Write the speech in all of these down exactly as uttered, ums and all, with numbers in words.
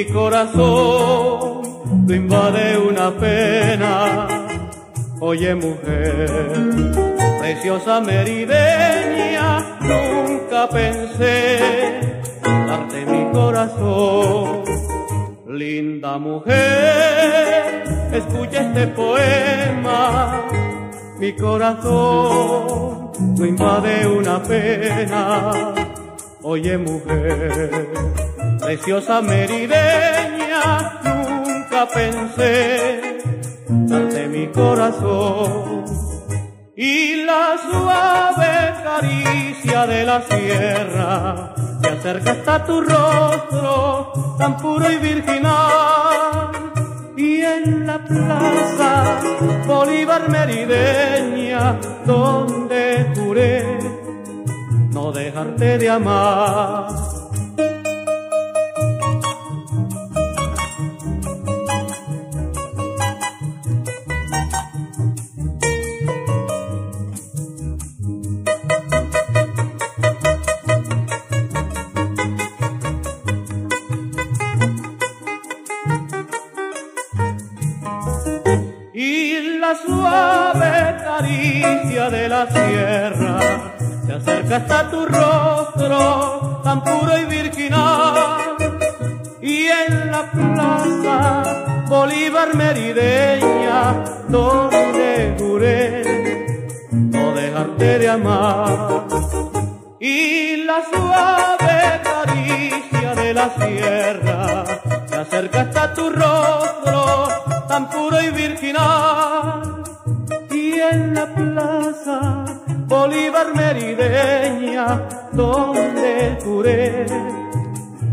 Mi corazón lo invade una pena. Oye, mujer, preciosa merideña, nunca pensé darte mi corazón. Linda mujer, escucha este poema. Mi corazón lo invade una pena. Oye, mujer, preciosa merideña, nunca pensé darte mi corazón. Y la suave caricia de la sierra te acerca hasta tu rostro tan puro y virginal. Y en la plaza Bolívar merideña, donde juré no dejarte de amar. Y la suave caricia de la sierra te acerca hasta tu rostro tan puro y virginal. Y en la plaza Bolívar merideña, donde juré no dejarte de amar. Y la suave caricia de la sierra te acerca hasta tu rostro tan puro y virginal. Y en la plaza Bolívar merideña, donde juré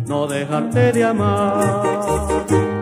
no dejarte de amar.